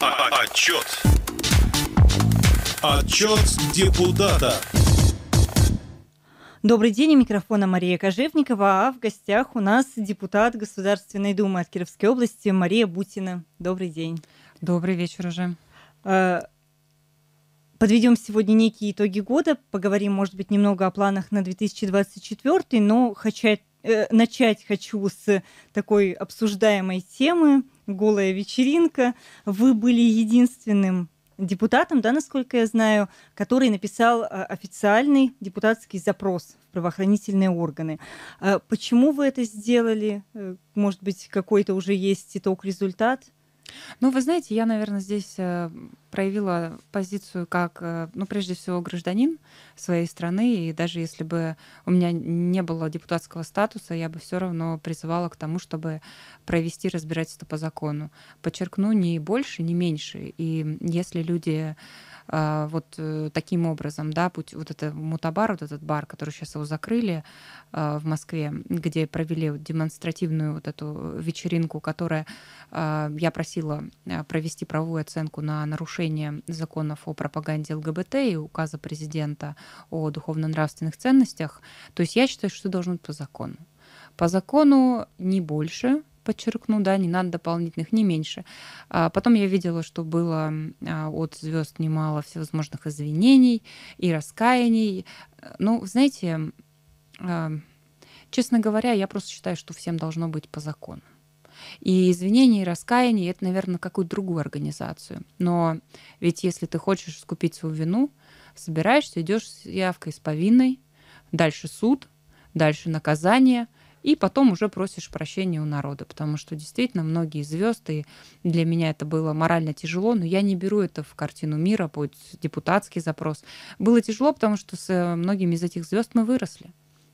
Отчет. Отчет депутата. Добрый день, у микрофона Мария Кожевникова, а в гостях у нас депутат Государственной Думы от Кировской области Мария Бутина. Добрый день. Добрый вечер уже. Подведем сегодня некие итоги года, поговорим, может быть, немного о планах на 2024, но начать хочу с такой обсуждаемой темы «Голая вечеринка». Вы были единственным депутатом, да, насколько я знаю, который написал официальный депутатский запрос в правоохранительные органы. Почему вы это сделали? Может быть, какой-то уже есть итог, результат? Ну, вы знаете, я, наверное, здесь проявила позицию как, ну, прежде всего, гражданин своей страны. И даже если бы у меня не было депутатского статуса, я бы все равно призывала к тому, чтобы провести разбирательство по закону. Подчеркну, не больше, не меньше. И если люди вот таким образом, да, путь вот это мутабар, вот этот бар, который сейчас его закрыли в Москве, где провели демонстративную вот эту вечеринку, которая, я просила провести правовую оценку на нарушение законов о пропаганде ЛГБТ и указа президента о духовно-нравственных ценностях, то есть я считаю, что должно быть по закону. По закону не больше, подчеркну, да, не надо дополнительных, не меньше. Потом я видела, что было от звезд немало всевозможных извинений и раскаяний. Ну, знаете, честно говоря, я просто считаю, что всем должно быть по закону. И извинения, и раскаяние — это, наверное, какую-то другую организацию. Но ведь если ты хочешь искупить свою вину, собираешься, идешь с явкой, с повинной, дальше суд, дальше наказание, и потом уже просишь прощения у народа, потому что действительно многие звезды, для меня это было морально тяжело, но я не беру это в картину мира под депутатский запрос. Было тяжело, потому что с многими из этих звезд мы выросли.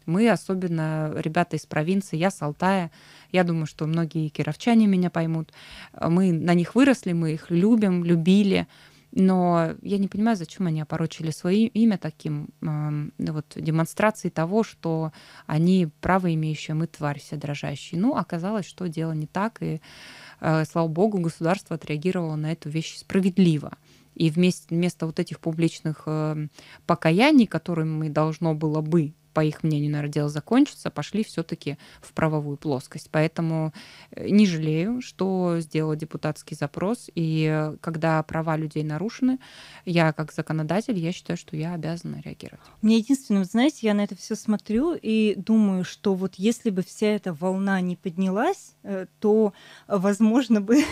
Мы, особенно ребята из провинции, я с Алтая, я думаю, что многие кировчане меня поймут. Мы на них выросли, мы их любим, любили, но я не понимаю, зачем они опорочили свое имя таким вот демонстрацией того, что они право имеющие, мы тварь все дрожащие. Ну, оказалось, что дело не так, и, слава богу, государство отреагировало на эту вещь справедливо. И вместо вот этих публичных покаяний, которыми должно было бы, по их мнению, наверное, дело закончится, пошли все-таки в правовую плоскость. Поэтому не жалею, что сделал депутатский запрос. И когда права людей нарушены, я как законодатель, я считаю, что я обязана реагировать. Мне единственное, знаете, я на это все смотрю и думаю, что вот если бы вся эта волна не поднялась, то, возможно, бы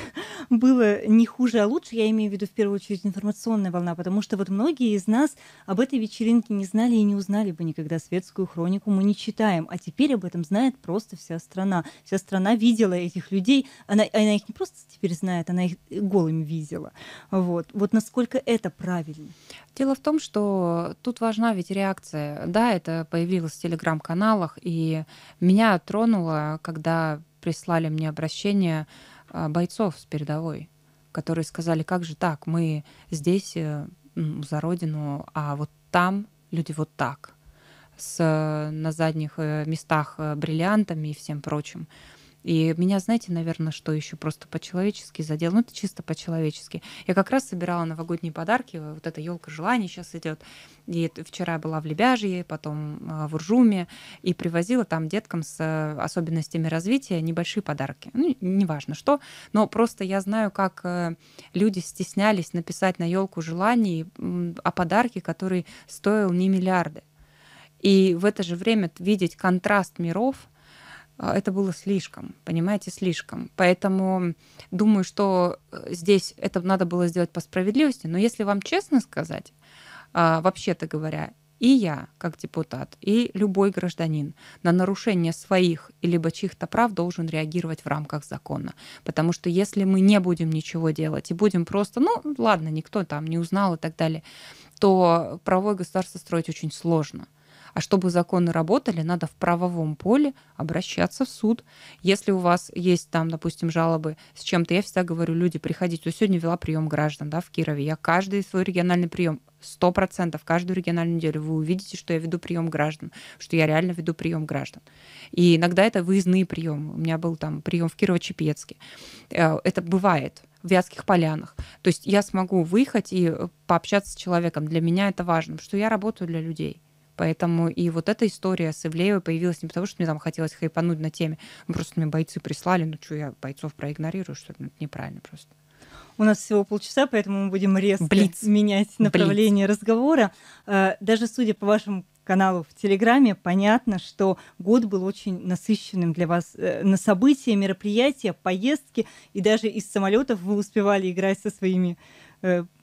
было не хуже, а лучше. Я имею в виду, в первую очередь, информационная волна, потому что вот многие из нас об этой вечеринке не знали и не узнали бы никогда. Светскую хронику мы не читаем, а теперь об этом знает просто вся страна. Вся страна видела этих людей, она их не просто теперь знает, она их голыми видела. Вот насколько это правильно. Дело в том, что тут важна ведь реакция. Да, это появилось в телеграм-каналах, и меня тронуло, когда прислали мне обращение бойцов с передовой, которые сказали, как же так, мы здесь за родину, а вот там люди вот так. На задних местах бриллиантами и всем прочим. И меня, знаете, наверное, что еще просто по-человечески задело. Ну, это чисто по-человечески. Я как раз собирала новогодние подарки. Вот эта елка желаний сейчас идет. И вчера я была в Лебяжье, потом в Уржуме. И привозила там деткам с особенностями развития небольшие подарки. Ну, неважно что. Но просто я знаю, как люди стеснялись написать на елку желаний о подарке, который стоил не миллиарды. И в это же время видеть контраст миров, это было слишком, понимаете, слишком. Поэтому думаю, что здесь это надо было сделать по справедливости. Но если вам честно сказать, вообще-то говоря, и я, как депутат, и любой гражданин на нарушение своих либо чьих-то прав должен реагировать в рамках закона. Потому что если мы не будем ничего делать и будем просто, ну ладно, никто там не узнал и так далее, то правовое государство строить очень сложно. А чтобы законы работали, надо в правовом поле обращаться в суд. Если у вас есть там, допустим, жалобы с чем-то, я всегда говорю, люди, приходите. Вот сегодня вела прием граждан, да, в Кирове. Я каждый свой региональный прием 100%, каждую региональную неделю вы увидите, что я веду прием граждан, что я реально веду прием граждан. И иногда это выездные приемы. У меня был там прием в Кирово-Чепецке. Это бывает. в Вятских Полянах. То есть я смогу выехать и пообщаться с человеком. Для меня это важно, потому что я работаю для людей. Поэтому и вот эта история с Ивлеевой появилась не потому, что мне там хотелось хайпануть на теме. Ну, просто мне бойцы прислали, ну что, я бойцов проигнорирую, что ли? Ну, это неправильно просто. У нас всего полчаса, поэтому мы будем резко менять направление разговора. Даже судя по вашему каналу в Телеграме, понятно, что год был очень насыщенным для вас на события, мероприятия, поездки, и даже из самолетов вы успевали играть со своими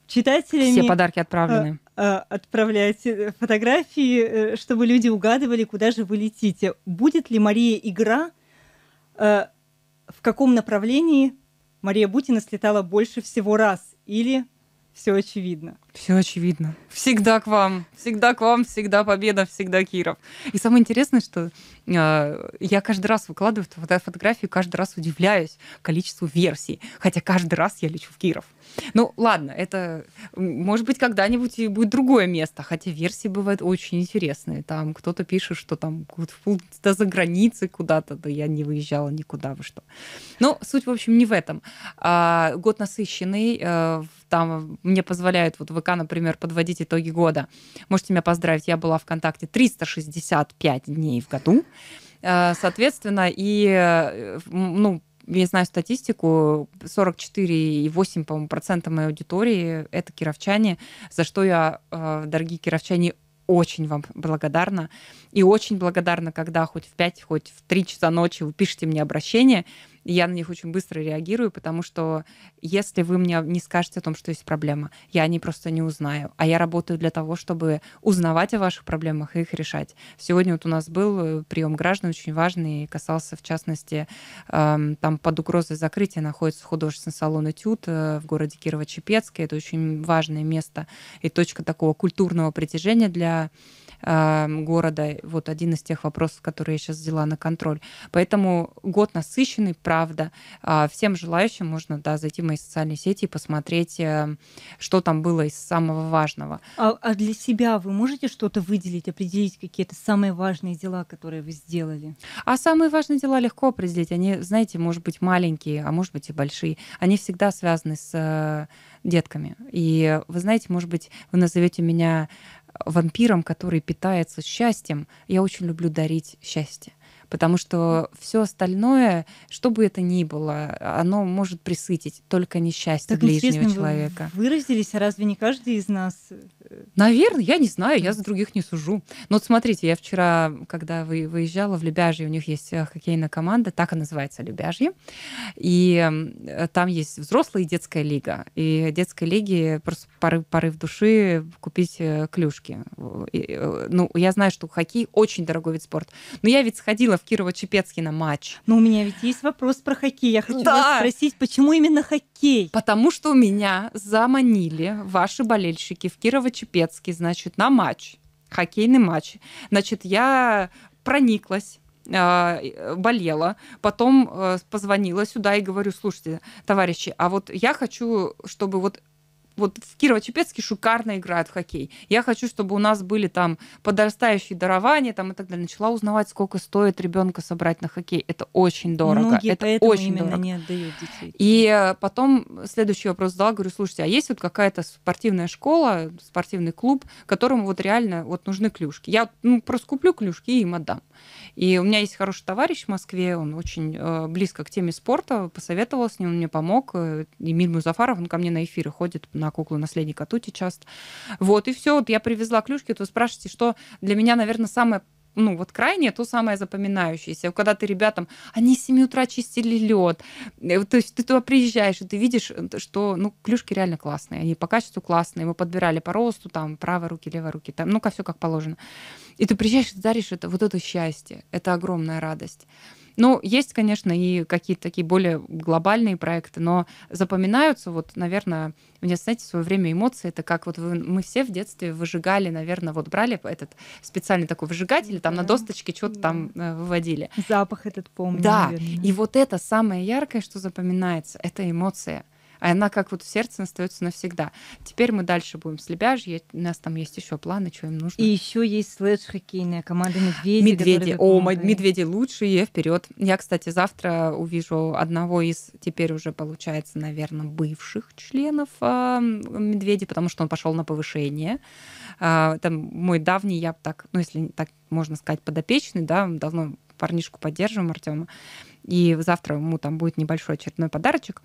читателями. Все подарки отправлены. Отправлять фотографии, чтобы люди угадывали, куда же вы летите. Будет ли, Мария, игра, в каком направлении Мария Бутина слетала больше всего раз? Или... Все очевидно. Все очевидно. Всегда к вам. Всегда к вам, всегда победа, всегда Киров. И самое интересное, что я каждый раз выкладываю фотографию, каждый раз удивляюсь количеству версий. Хотя каждый раз я лечу в Киров. Ну, ладно, это, может быть, когда-нибудь и будет другое место. Хотя версии бывают очень интересные. Там кто-то пишет, что там куда-то за границей куда-то. Да я не выезжала никуда, вы что. Но суть, в общем, не в этом. Год насыщенный. Там мне позволяют вот ВК, например, подводить итоги года. Можете меня поздравить, я была ВКонтакте 365 дней в году. Соответственно, и, ну, я знаю статистику, 44,8%, по-моему, процента моей аудитории — это кировчане, за что я, дорогие кировчане, очень вам благодарна. И очень благодарна, когда хоть в 5, хоть в 3 часа ночи вы пишете мне обращение. Я на них очень быстро реагирую, потому что если вы мне не скажете о том, что есть проблема, я о ней просто не узнаю. А я работаю для того, чтобы узнавать о ваших проблемах и их решать. Сегодня вот у нас был прием граждан очень важный, касался, в частности, там под угрозой закрытия находится художественный салон «Этюд» в городе Кирово-Чепецке. Это очень важное место и точка такого культурного притяжения для города. Вот один из тех вопросов, которые я сейчас взяла на контроль. Поэтому год насыщенный, правда. Всем желающим можно, да, зайти в мои социальные сети и посмотреть, что там было из самого важного. А для себя вы можете что-то выделить, определить какие-то самые важные дела, которые вы сделали? А самые важные дела легко определить. Они, знаете, может быть, маленькие, а может быть и большие. Они всегда связаны с детками. И вы знаете, может быть, вы назовете меня вампиром, который питается счастьем. Я очень люблю дарить счастье, потому что все остальное, что бы это ни было, оно может присытить только несчастье ближнего человека. Вы выразились, а разве не каждый из нас? Наверное, я не знаю, я за других не сужу. Но вот смотрите, я вчера, когда выезжала в Лебяжье, у них есть хоккейная команда, так и называется, Лебяжье, и там есть взрослая и детская лига. И детской лиге просто порыв души купить клюшки. Ну, я знаю, что хоккей очень дорогой вид спорта, но я ведь сходила в Кирово-Чепецке на матч. Но у меня ведь есть вопрос про хоккей. Я хочу вас спросить, почему именно хоккей? Потому что меня заманили ваши болельщики в Кирово-Чепецке, значит, на матч, хоккейный матч. Значит, я прониклась, болела, потом позвонила сюда и говорю: слушайте, товарищи, а вот я хочу, чтобы вот в Кирово-Чепецке шикарно играют в хоккей. Я хочу, чтобы у нас были там подрастающие дарования там, и так далее. Начала узнавать, сколько стоит ребенка собрать на хоккей. Это очень дорого. Многие это поэтому очень именно дорого. Не отдают детей. И потом следующий вопрос задала, говорю: слушайте, а есть вот какая-то спортивная школа, спортивный клуб, которому вот реально вот нужны клюшки? Я, ну, просто куплю клюшки и им отдам. И у меня есть хороший товарищ в Москве, он очень близко к теме спорта, посоветовала с ним, он мне помог. Эмиль Зафаров, он ко мне на эфиры ходит, на куклу наследника Тути часто. Вот, и все. Вот я привезла клюшки, то спрашиваете, что для меня, наверное, самое, ну, вот крайнее, то самое запоминающееся. Когда ты ребятам, они с 7 утра чистили лед, то есть ты туда приезжаешь, и ты видишь, что, ну, клюшки реально классные, они по качеству классные, мы подбирали по росту, там, правой руки, левой руки, там, ну, все как положено. И ты приезжаешь, ты даришь это, вот это счастье, это огромная радость. Ну, есть, конечно, и какие-то такие более глобальные проекты, но запоминаются, вот, наверное, мне, знаете, в свое время эмоции, это как вот мы все в детстве выжигали, наверное, вот брали этот специальный такой выжигатель, там на досточке что-то там выводили. Запах этот помню. Да, наверное. И вот это самое яркое, что запоминается, это эмоция. а она как вот в сердце остается навсегда. Теперь мы дальше будем с Лебяжье, у нас там есть еще планы, что им нужно. И еще есть слэдж-хоккейная команда «Медведи». Медведи, о, «Медведи» лучшие, вперед. Я, кстати, завтра увижу одного из, теперь уже, получается, наверное, бывших членов «Медведи», потому что он пошел на повышение. Там мой давний, я так, ну, если так можно сказать, подопечный, да, давно парнишку поддерживаем, Артема. И завтра ему там будет небольшой очередной подарочек.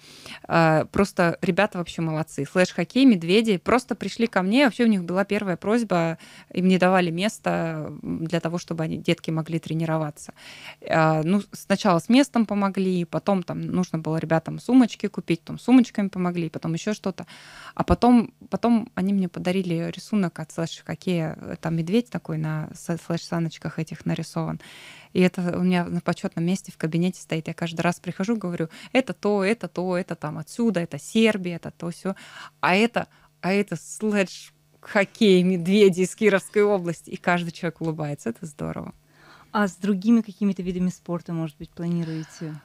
Просто ребята вообще молодцы. Слэш-хоккей, «Медведи» просто пришли ко мне. Вообще у них была первая просьба. Им не давали места для того, чтобы они, детки, могли тренироваться. Ну, сначала с местом помогли, потом там нужно было ребятам сумочки купить, там сумочками помогли, потом еще что-то. А потом они мне подарили рисунок от слэш-хоккея. Там медведь такой на слэш-саночках этих нарисован. И это у меня на почетном месте в кабинете стоит. Я каждый раз прихожу, говорю, это там отсюда, это Сербия, это то все, а это слэдж-хоккей «Медведи» из Кировской области. И каждый человек улыбается. Это здорово. А с другими какими-то видами спорта, может быть, планируете?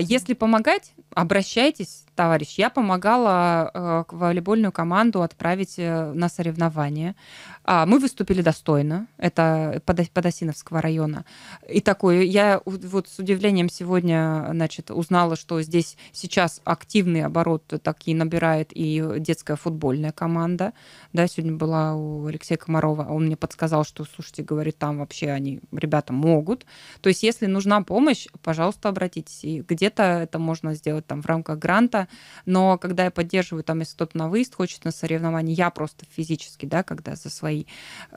Если помогать, обращайтесь, товарищ. Я помогала волейбольную команду отправить на соревнования. Мы выступили достойно. Это Подосиновского района. И такое. Я вот с удивлением сегодня, значит, узнала, что здесь сейчас активный оборот такие набирает и детская футбольная команда. Да, сегодня была у Алексея Комарова. Он мне подсказал, что, слушайте, говорит, там вообще они, ребята, могут. То есть, если нужна помощь, пожалуйста, обратитесь. И где-то это можно сделать там в рамках гранта, но когда я поддерживаю, там, если кто-то на выезд хочет, на соревнования, я просто физически, да, когда за свои,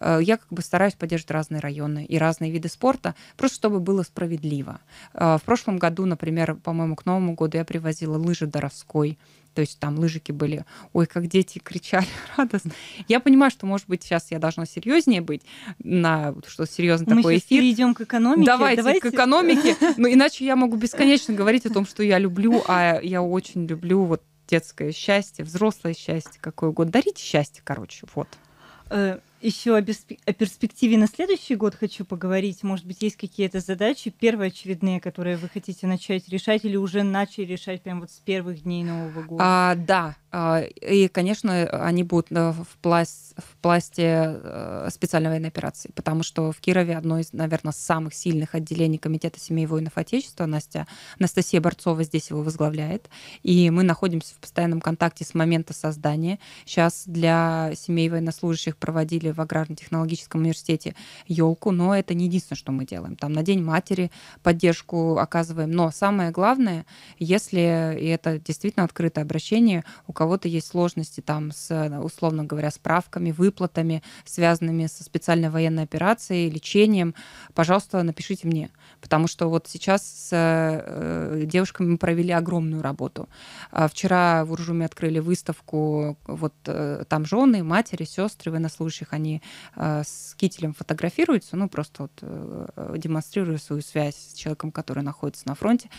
я как бы стараюсь поддерживать разные районы и разные виды спорта, просто чтобы было справедливо. В прошлом году, например, по-моему, к Новому году я привозила лыжи Доровской, то есть там лыжики были, ой, как дети кричали радостно. Я понимаю, что, может быть, сейчас я должна серьезнее быть, что серьезный такой эфир. Мы перейдем к экономике. Давайте к экономике, но иначе я могу бесконечно говорить о том, что я люблю, а я очень люблю вот детское счастье, взрослое счастье, какое угодно. Дарите счастье, короче, вот. Еще о перспективе на следующий год хочу поговорить. Может быть, есть какие-то задачи первоочередные, которые вы хотите начать решать или уже начали решать прямо вот с первых дней Нового года? Да, и, конечно, они будут в пласте специальной военной операции, потому что в Кирове одно из, наверное, самых сильных отделений Комитета семей воинов Отечества, Анастасия Борцова здесь его возглавляет, и мы находимся в постоянном контакте с момента создания. Сейчас для семей военнослужащих проводили в Аграрно-технологическом университете елку, но это не единственное, что мы делаем. Там на День матери поддержку оказываем. Но самое главное, если, и это действительно открытое обращение, у кого-то есть сложности там с, условно говоря, справками, выплатами, связанными со специальной военной операцией, лечением, пожалуйста, напишите мне. Потому что вот сейчас с девушками мы провели огромную работу. Вчера в Уржуме открыли выставку, вот там жены, матери, сестры военнослужащих, они с кителем фотографируются, ну, просто вот, демонстрируя свою связь с человеком, который находится на фронте.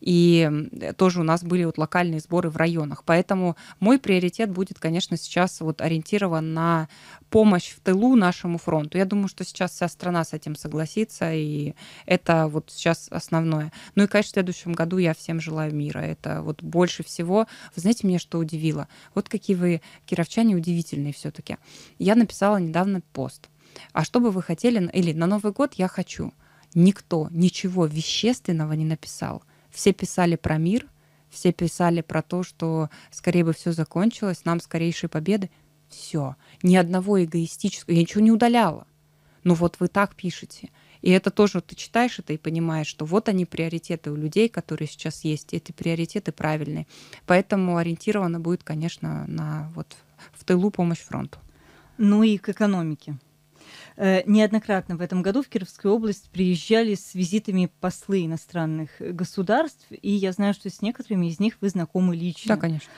И тоже у нас были вот локальные сборы в районах. Поэтому мой приоритет будет, конечно, сейчас вот ориентирован на помощь в тылу нашему фронту. Я думаю, что сейчас вся страна с этим согласится, и это вот сейчас основное. Ну и, конечно, в следующем году я всем желаю мира. Это вот больше всего. Вы знаете, меня что удивило? Вот какие вы, кировчане, удивительные все-таки. Я написала недавно пост. А что бы вы хотели, или на Новый год я хочу. Никто ничего вещественного не написал. Все писали про мир, все писали про то, что скорее бы все закончилось, нам скорейшие победы. Все. Ни одного эгоистического. Я ничего не удаляла. Но вот вы так пишете. И это тоже, ты читаешь это и понимаешь, что вот они, приоритеты у людей, которые сейчас есть. Эти приоритеты правильные. Поэтому ориентировано будет, конечно, на вот в тылу помощь фронту. Ну и к экономике. Неоднократно в этом году в Кировскую область приезжали с визитами послы иностранных государств, и я знаю, что с некоторыми из них вы знакомы лично. Да, конечно.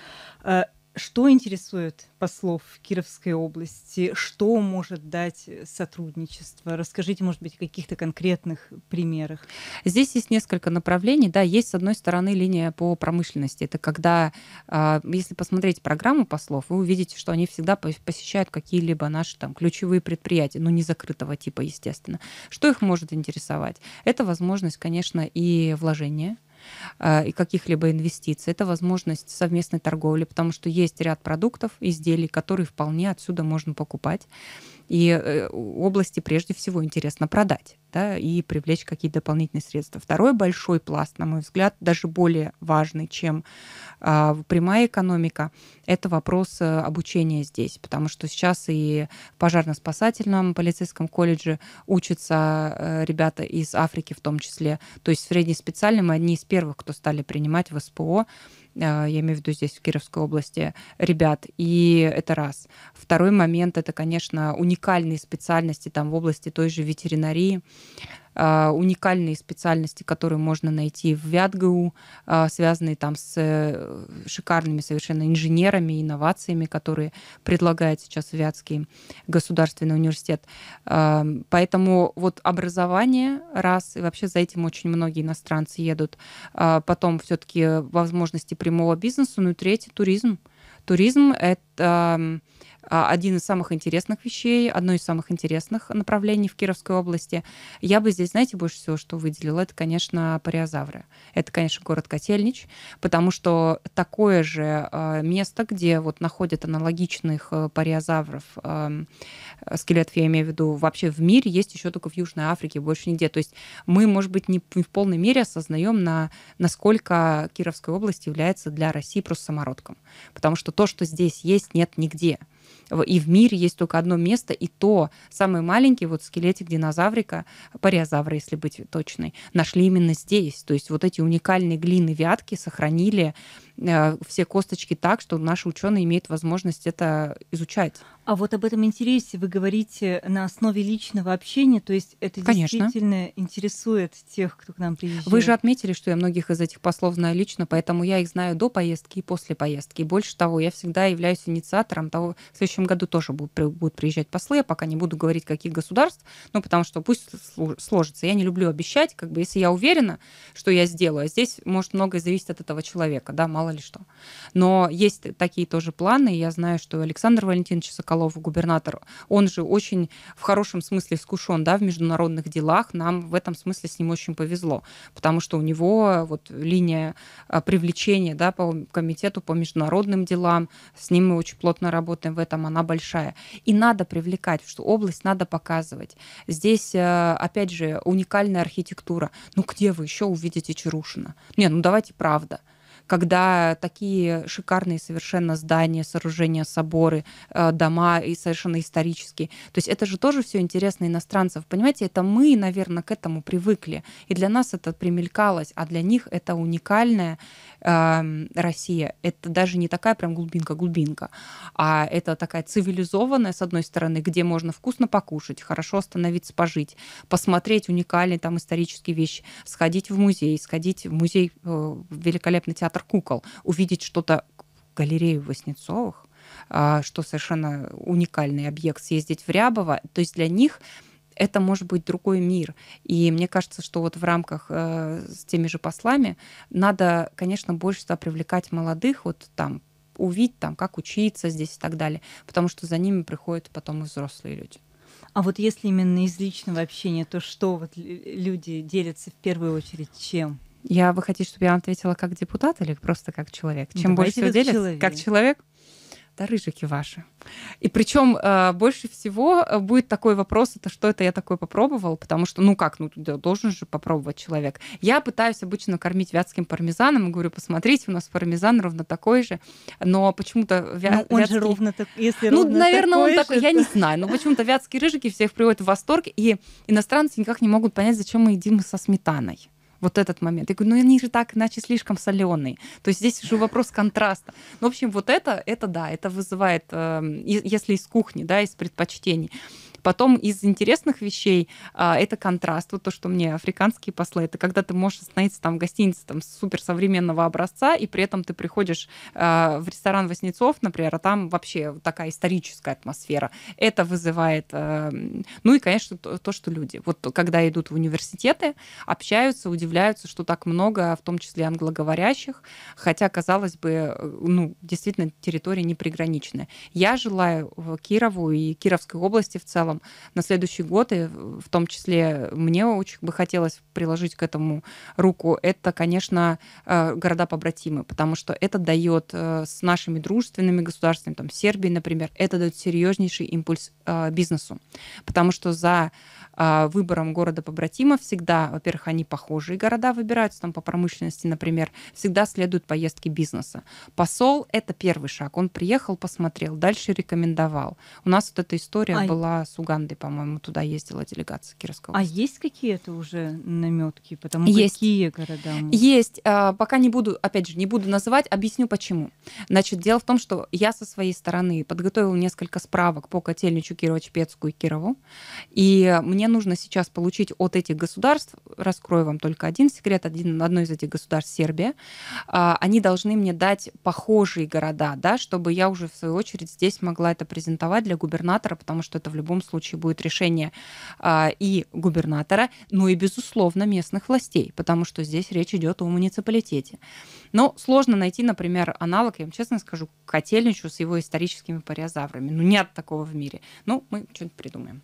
Что интересует послов в Кировской области? Что может дать сотрудничество? Расскажите, может быть, о каких-то конкретных примерах. Здесь есть несколько направлений. Да, есть, с одной стороны, линия по промышленности. Это когда, если посмотреть программу послов, вы увидите, что они всегда посещают какие-либо наши там ключевые предприятия, но не закрытого типа, естественно. Что их может интересовать? Это возможность, конечно, и вложения. и каких-либо инвестиций. Это возможность совместной торговли, потому что есть ряд продуктов, изделий, которые вполне отсюда можно покупать. И области прежде всего интересно продать, да, и привлечь какие-то дополнительные средства. Второй большой пласт, на мой взгляд, даже более важный, чем прямая экономика, это вопрос обучения здесь. Потому что сейчас и в пожарно-спасательном полицейском колледже учатся ребята из Африки в том числе. То есть в среднеспециальном мы одни из первых, кто стали принимать в СПО, я имею в виду здесь, в Кировской области, ребят, и это раз. Второй момент — это, конечно, уникальные специальности там в области той же ветеринарии, уникальные специальности, которые можно найти в ВятГУ, связанные там с шикарными совершенно инженерами, инновациями, которые предлагает сейчас Вятский государственный университет. Поэтому вот образование раз, и вообще за этим очень многие иностранцы едут. Потом все-таки возможности прямого бизнеса, ну и третий — туризм. Туризм — это один из самых интересных вещей, одно из самых интересных направлений в Кировской области. Я бы здесь, знаете, больше всего, что выделила, это, конечно, парейазавры. Это, конечно, город Котельнич, потому что такое же место, где вот находят аналогичных парейазавров, скелетов, я имею в виду, вообще в мире, есть еще только в Южной Африке, больше нигде. То есть мы, может быть, не в полной мере осознаем, насколько Кировская область является для России просто самородком. Потому что то, что здесь есть, нет нигде. И в мире есть только одно место, и то самый маленький вот скелетик динозаврика, пареозавра, если быть точной, нашли именно здесь. То есть вот эти уникальные глины Вятки сохранили все косточки так, что наши ученые имеют возможность это изучать. А вот об этом интересе вы говорите на основе личного общения, то есть это действительно интересует тех, кто к нам приезжает. Вы же отметили, что я многих из этих послов знаю лично, поэтому я их знаю до поездки и после поездки. И больше того, я всегда являюсь инициатором того, в следующем году тоже будут приезжать послы, я пока не буду говорить, каких государств, ну, потому что пусть сложится. Я не люблю обещать, как бы, если я уверена, что я сделаю, а здесь может многое зависеть от этого человека, да, мало ли что. Но есть такие тоже планы, и я знаю, что Александр Валентинович Соколов, губернатор, он же очень в хорошем смысле искушен, да, в международных делах, нам в этом смысле с ним очень повезло, потому что у него вот линия привлечения, да, по комитету по международным делам, с ним мы очень плотно работаем в этом, она большая. И надо привлекать, что область надо показывать. Здесь, опять же, уникальная архитектура. Ну где вы еще увидите Чарушина? Не, ну давайте правда. Когда такие шикарные совершенно здания, сооружения, соборы, дома и совершенно исторические. То есть это же тоже все интересно иностранцев. Понимаете, это мы, наверное, к этому привыкли. И для нас это примелькалось, а для них это уникальная Россия. Это даже не такая прям глубинка-глубинка, а это такая цивилизованная, с одной стороны, где можно вкусно покушать, хорошо остановиться, пожить, посмотреть уникальные там исторические вещи, сходить в музей, великолепный театр кукол, увидеть что-то, галерею Васнецовых, что совершенно уникальный объект, съездить в Рябово. То есть для них это может быть другой мир. И мне кажется, что вот в рамках с теми же послами надо, конечно, больше сюда привлекать молодых, вот там, увидеть, там, как учиться здесь и так далее, потому что за ними приходят потом и взрослые люди. А вот если именно из личного общения, то что вот люди делятся в первую очередь чем? Вы хотите, чтобы я вам ответила как депутат или просто как человек? Чем больше всего делится? Как человек? Да, рыжики ваши. И причем больше всего будет такой вопрос, это что это я такое попробовал, потому что, должен же попробовать человек. Я пытаюсь обычно кормить вятским пармезаном, говорю, посмотрите, у нас пармезан ровно такой же, но почему-то вятский... я не знаю, но почему-то вятские рыжики всех приводят в восторг, и иностранцы никак не могут понять, зачем мы едим со сметаной. Вот этот момент. Я говорю, они же так, иначе слишком соленые. То есть здесь уже вопрос контраста. Ну, в общем, вот это вызывает, если из кухни, да, из предпочтений. Потом из интересных вещей это контраст. Вот то, что мне африканские послы, это когда ты можешь остановиться там в гостинице там, суперсовременного образца, и при этом ты приходишь в ресторан Васнецов, например, а там вообще такая историческая атмосфера. Это вызывает... и, конечно, то, что люди. Вот когда идут в университеты, общаются, удивляются, что так много, в том числе англоговорящих, хотя, казалось бы, действительно территория неприграничная. Я желаю Кирову и Кировской области в целом потом на следующий год, и в том числе мне очень бы хотелось приложить к этому руку, это, конечно, города-побратимы, потому что это дает с нашими дружественными государствами, там, Сербией, например, это дает серьезнейший импульс бизнесу, потому что за выбором города-побратима всегда, во-первых, они похожие города выбираются, там, по промышленности, например, всегда следуют поездки бизнеса. Посол — это первый шаг, он приехал, посмотрел, дальше рекомендовал. У нас вот эта история была с Угандой, по-моему, туда ездила делегация Кировской области. А есть какие-то уже намётки? Потому какие города? Есть. Пока не буду, опять же, не буду называть, объясню почему. Значит, дело в том, что я со своей стороны подготовила несколько справок по Котельничу, Кирово-Чепецку и Кирову, и мне нужно сейчас получить от этих государств, раскрою вам только один секрет, одно из этих государств — Сербия, они должны мне дать похожие города, да, чтобы я уже в свою очередь здесь могла это презентовать для губернатора, потому что это в любом случае будет решение и губернатора, но и, безусловно, местных властей, потому что здесь речь идет о муниципалитете. Но сложно найти, например, аналог, я вам честно скажу, Котельничу с его историческими парейазаврами. Ну, нет такого в мире. Ну, мы что-нибудь придумаем.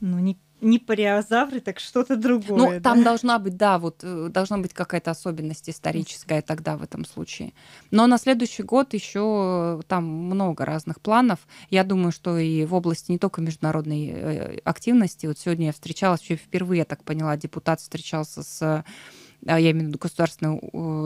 Ну, не пареозавры, так что-то другое. Ну, да? Там должна быть, да, вот должна быть какая-то особенность историческая тогда в этом случае. Но на следующий год еще там много разных планов. Я думаю, что и в области не только международной активности. Вот сегодня я встречалась, еще впервые, я так поняла, депутат встречался с... я имею в виду Государственной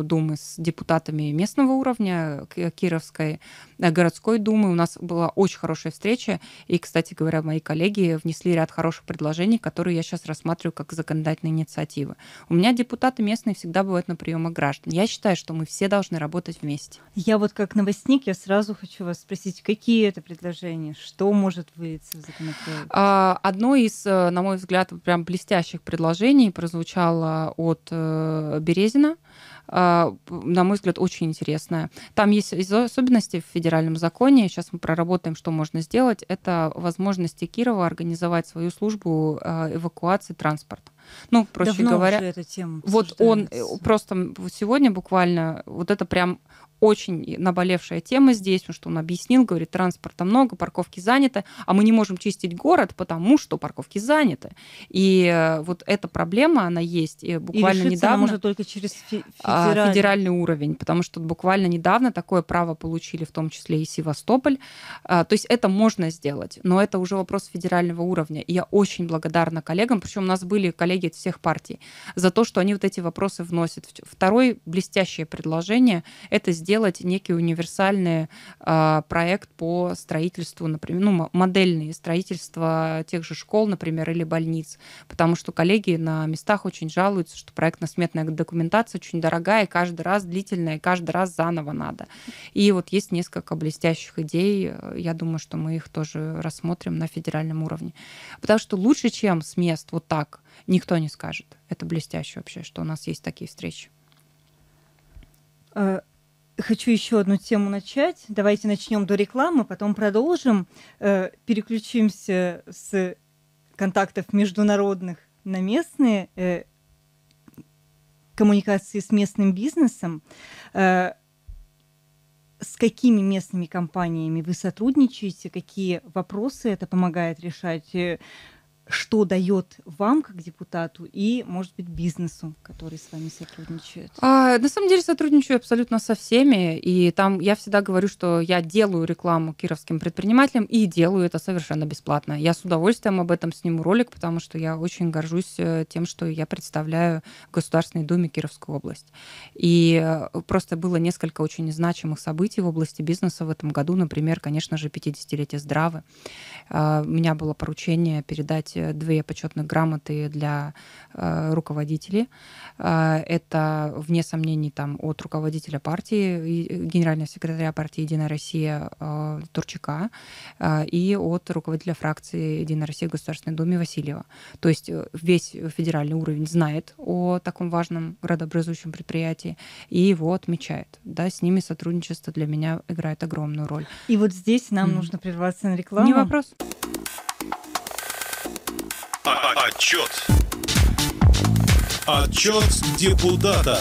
Думы, с депутатами местного уровня, Кировской городской думы. У нас была очень хорошая встреча. И, кстати говоря, мои коллеги внесли ряд хороших предложений, которые я сейчас рассматриваю как законодательные инициативы. У меня депутаты местные всегда бывают на приемах граждан. Я считаю, что мы все должны работать вместе. Я вот как новостник, я сразу хочу вас спросить, какие это предложения, что может выявиться в законопроекте? Одно из, на мой взгляд, прям блестящих предложений прозвучало от Березина, на мой взгляд, очень интересная. Там есть особенности в федеральном законе. Сейчас мы проработаем, что можно сделать. Это возможности Кирова организовать свою службу эвакуации транспорта. Ну, проще говоря, эта тема вот он просто сегодня буквально, вот это прям очень наболевшая тема здесь, потому что он объяснил, говорит, транспорта много, парковки заняты, а мы не можем чистить город, потому что парковки заняты. И вот эта проблема, она есть. И буквально недавно... Она может только через федеральный уровень, потому что буквально недавно такое право получили в том числе и Севастополь. То есть это можно сделать, но это уже вопрос федерального уровня. И я очень благодарна коллегам, причем у нас были коллеги от всех партий, за то, что они вот эти вопросы вносят. Второе блестящее предложение — это сделать некий универсальный проект по строительству, например, ну, модельное строительство тех же школ, например, или больниц, потому что коллеги на местах очень жалуются, что проектно-сметная документация очень дорогая, каждый раз длительная, каждый раз заново надо. И вот есть несколько блестящих идей, я думаю, что мы их тоже рассмотрим на федеральном уровне. Потому что лучше, чем с мест вот так, никто не скажет. Это блестяще вообще, что у нас есть такие встречи. Хочу еще одну тему начать. Давайте начнем до рекламы, потом продолжим. Переключимся с контактов международных на местные, коммуникации с местным бизнесом. С какими местными компаниями вы сотрудничаете? Какие вопросы это помогает решать? Что дает вам, как депутату, и, может быть, бизнесу, который с вами сотрудничает? На самом деле сотрудничаю абсолютно со всеми. И там я всегда говорю, что я делаю рекламу кировским предпринимателям и делаю это совершенно бесплатно. Я с удовольствием об этом сниму ролик, потому что я очень горжусь тем, что я представляю в Государственной Думе Кировскую область. И просто было несколько очень значимых событий в области бизнеса в этом году. Например, конечно же, 50-летие Здравы. У меня было поручение передать 2 почетных грамоты для руководителей. Это, вне сомнений, там, от руководителя партии, генерального секретаря партии «Единая Россия» Турчака и от руководителя фракции «Единая Россия» в Государственной Думе Васильева. То есть весь федеральный уровень знает о таком важном градообразующем предприятии и его отмечает. Да, с ними сотрудничество для меня играет огромную роль. И вот здесь нам нужно прерваться на рекламу. Не вопрос. Отчет депутата.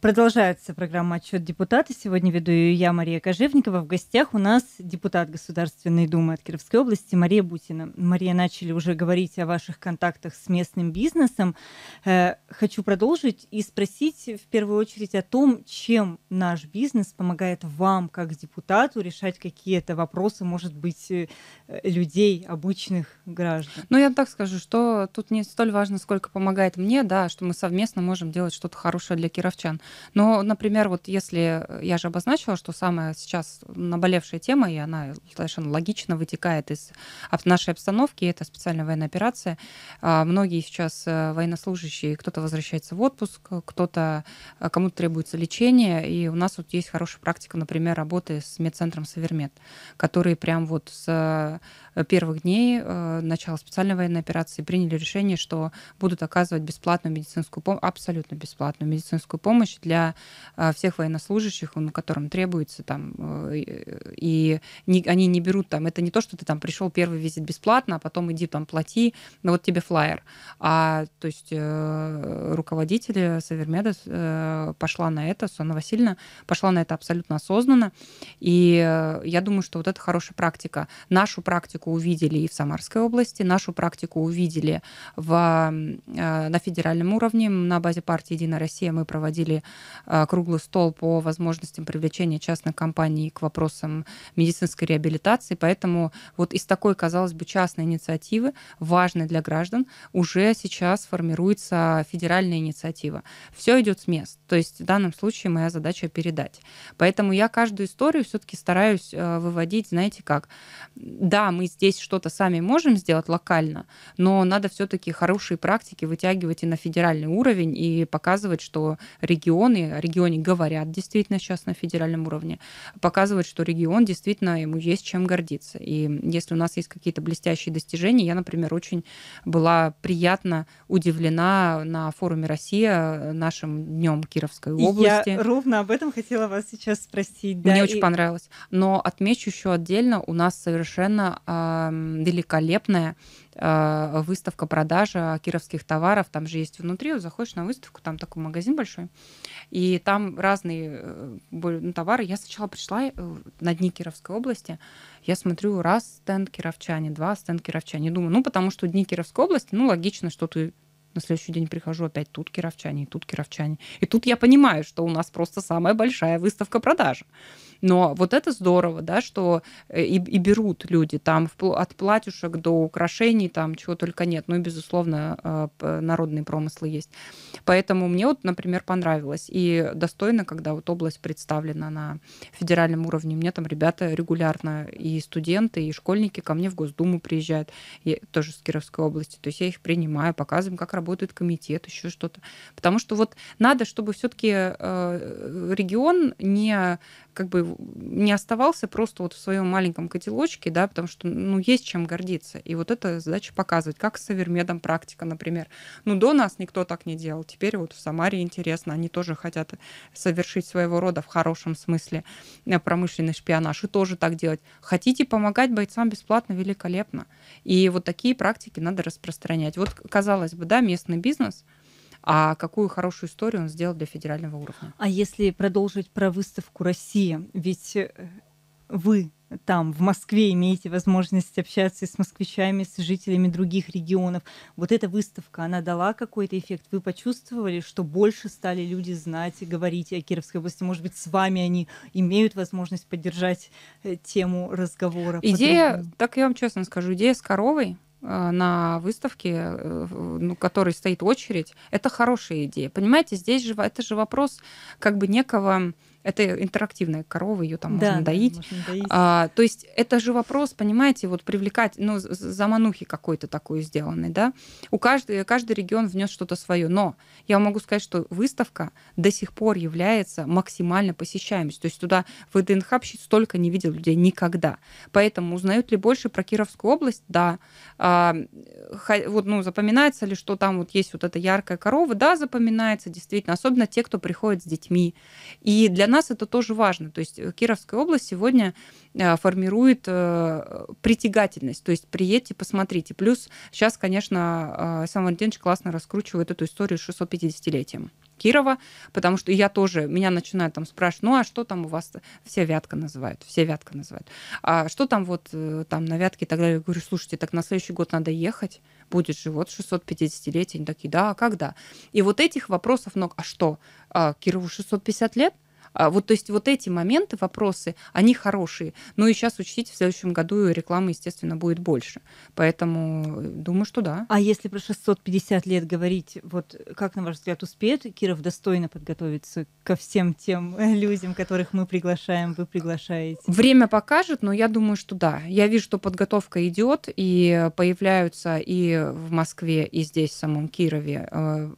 Продолжается программа «Отчет депутата». Сегодня веду ее я, Мария Кожевникова. В гостях у нас депутат Государственной Думы от Кировской области Мария Бутина. Мария, начали уже говорить о ваших контактах с местным бизнесом. Хочу продолжить и спросить в первую очередь о том, чем наш бизнес помогает вам, как депутату, решать какие-то вопросы, может быть, людей, обычных граждан. Ну, я так скажу, что тут не столь важно, сколько помогает мне, да, что мы совместно можем делать что-то хорошее для кировчан. Но, например, вот если я же обозначила, что самая сейчас наболевшая тема, и она совершенно логично вытекает из нашей обстановки, это специальная военная операция. Многие сейчас военнослужащие, кто-то возвращается в отпуск, кому-то требуется лечение, и у нас вот есть хорошая практика, например, работы с медцентром «Севермед», который прям вот с первых дней начала специальной военной операции приняли решение, что будут оказывать бесплатную медицинскую помощь, абсолютно бесплатную медицинскую помощь для всех военнослужащих, которым требуется там, и они не берут там, это не то, что ты там пришел первый визит бесплатно, а потом иди там плати, ну вот тебе флаер. То есть руководитель Севермеда пошла на это, Сонна Васильевна пошла на это абсолютно осознанно, и я думаю, что вот это хорошая практика. Нашу практику увидели и в Самарской области, нашу практику увидели на федеральном уровне. На базе партии «Единая Россия» мы проводили круглый стол по возможностям привлечения частных компаний к вопросам медицинской реабилитации. Поэтому вот из такой, казалось бы, частной инициативы, важной для граждан, уже сейчас формируется федеральная инициатива. Все идет с мест. То есть в данном случае моя задача передать. Поэтому я каждую историю все-таки стараюсь выводить, знаете как. Да, мы здесь что-то сами можем сделать локально, но надо все-таки хорошие практики вытягивать и на федеральный уровень и показывать, что регионы говорят действительно сейчас на федеральном уровне, показывать, что регион действительно, ему есть чем гордиться. И если у нас есть какие-то блестящие достижения, я, например, очень была приятно удивлена на форуме «Россия» нашим днем Кировской области. Я ровно об этом хотела вас сейчас спросить. Мне очень понравилось. Но отмечу еще отдельно, у нас совершенно великолепная выставка-продажа кировских товаров. Там же есть внутри, вот заходишь на выставку, там такой магазин большой, и там разные товары. Я сначала пришла на дни Кировской области, я смотрю, раз стенд кировчане, два стенд кировчане. Думаю, ну, потому что дни Кировской области, ну, логично, что ты на следующий день прихожу, опять тут кировчане, и тут кировчане. И тут я понимаю, что у нас просто самая большая выставка продажи. Но вот это здорово, да, что и берут люди там от платьюшек до украшений, там чего только нет. Ну и, безусловно, народные промыслы есть. Поэтому мне вот, например, понравилось. И достойно, когда вот область представлена на федеральном уровне. Мне там ребята регулярно, и студенты, и школьники ко мне в Госдуму приезжают, тоже с Кировской области. То есть я их принимаю, показываем, как работает комитет, еще что-то. Потому что вот надо, чтобы все-таки регион не оставался просто вот в своем маленьком котелочке, да, потому что, ну, есть чем гордиться. И вот эта задача показывать, как с Севермедом практика, например. Ну, до нас никто так не делал. Теперь вот в Самаре интересно, они тоже хотят совершить своего рода в хорошем смысле промышленный шпионаж и тоже так делать. Хотите помогать бойцам бесплатно? Великолепно. И вот такие практики надо распространять. Вот, казалось бы, да, местный бизнес, а какую хорошую историю он сделал для федерального уровня. А если продолжить про выставку «Россия», ведь вы там, в Москве, имеете возможность общаться с москвичами, с жителями других регионов. Вот эта выставка, она дала какой-то эффект? Вы почувствовали, что больше стали люди знать и говорить о Кировской области? Может быть, с вами они имеют возможность поддержать тему разговора? Идея, так я вам честно скажу, идея с коровой на выставке, в которой стоит очередь, это хорошая идея. Понимаете, здесь же это же вопрос как бы некого... Это интерактивная корова, ее там можно доить. То есть это же вопрос, понимаете, вот привлекать, ну, заманухи какой-то такой сделанной, да. Каждый регион внес что-то свое. Но я могу сказать, что выставка до сих пор является максимально посещаемостью. То есть туда в ДНХ столько не видел людей никогда. Поэтому узнают ли больше про Кировскую область? Да. Вот, ну, запоминается ли, что там вот есть вот эта яркая корова? Да, запоминается, действительно. Особенно те, кто приходит с детьми. И для нас нас это тоже важно. То есть Кировская область сегодня формирует притягательность. То есть приедьте, посмотрите. Плюс сейчас, конечно, Александр Валентинович классно раскручивает эту историю с 650-летием Кирова, потому что я тоже, меня начинают там спрашивать, ну а что там у вас, все Вятка называют, а что там вот там на Вятке и так далее. Я говорю, слушайте, так на следующий год надо ехать, будет же вот 650-летие. Они такие, да, а когда? И вот этих вопросов много, а что, Кирову 650 лет? Вот, то есть вот эти моменты, вопросы, они хорошие. Ну и сейчас учтите, в следующем году рекламы, естественно, будет больше. Поэтому думаю, что да. А если про 650 лет говорить, вот как, на ваш взгляд, успеет Киров достойно подготовиться ко всем тем людям, которых мы приглашаем, вы приглашаете? Время покажет, но я думаю, что да. Я вижу, что подготовка идет, и появляются и в Москве, и здесь, в самом Кирове,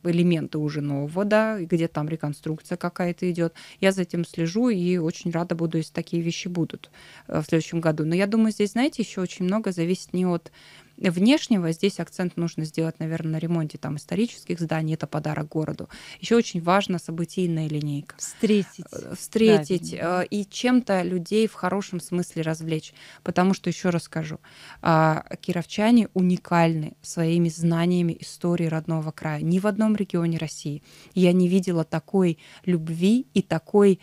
элементы уже нового, да, где там реконструкция какая-то идет. Я за этим слежу и очень рада буду, если такие вещи будут в следующем году. Но я думаю, здесь, знаете, еще очень много зависит не от внешнего. Здесь акцент нужно сделать, наверное, на ремонте там исторических зданий. Это подарок городу. Еще очень важна событийная линейка. Встретить да, и чем-то людей в хорошем смысле развлечь. Потому что, еще раз скажу, кировчане уникальны своими знаниями истории родного края. Ни в одном регионе России я не видела такой любви и такого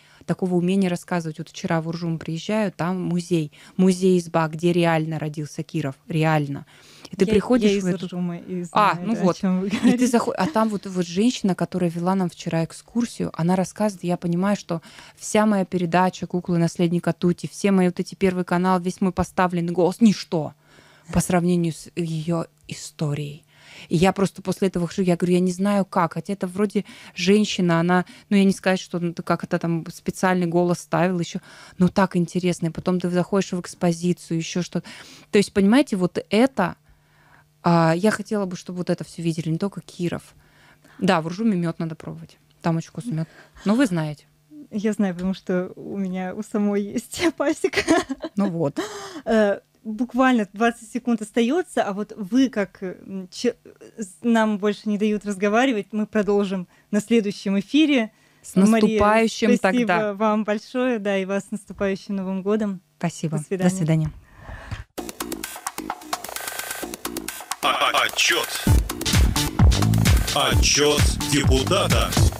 умения рассказывать. Вот вчера в Уржум приезжаю, там музей-изба, где реально родился Киров. Реально. И ты приходишь в эту... А там вот женщина, которая вела нам вчера экскурсию, она рассказывает, я понимаю, что вся моя передача «Куклы наследника Тути», все мои вот эти Первый канал, весь мой поставленный голос, ничто по сравнению с ее историей. И я просто после этого хожу, я говорю, я не знаю как, хотя это вроде женщина, она, ну я не сказать, что как-то там специальный голос ставил еще, но так интересно, и потом ты заходишь в экспозицию, еще что-то. То есть, понимаете, вот это, я хотела бы, чтобы вот это все видели, не только Киров. Да, в Уржуме мед надо пробовать, там очень вкусный мед, но вы знаете. Я знаю, потому что у меня у самой есть пасека. Ну вот. Буквально 20 секунд остается, а вот вы, как нам больше не дают разговаривать, мы продолжим на следующем эфире. С наступающим, Мария, спасибо тогда. Вам большое, да, и вас с наступающим Новым годом. Спасибо. До свидания. До свидания. Отчет депутата.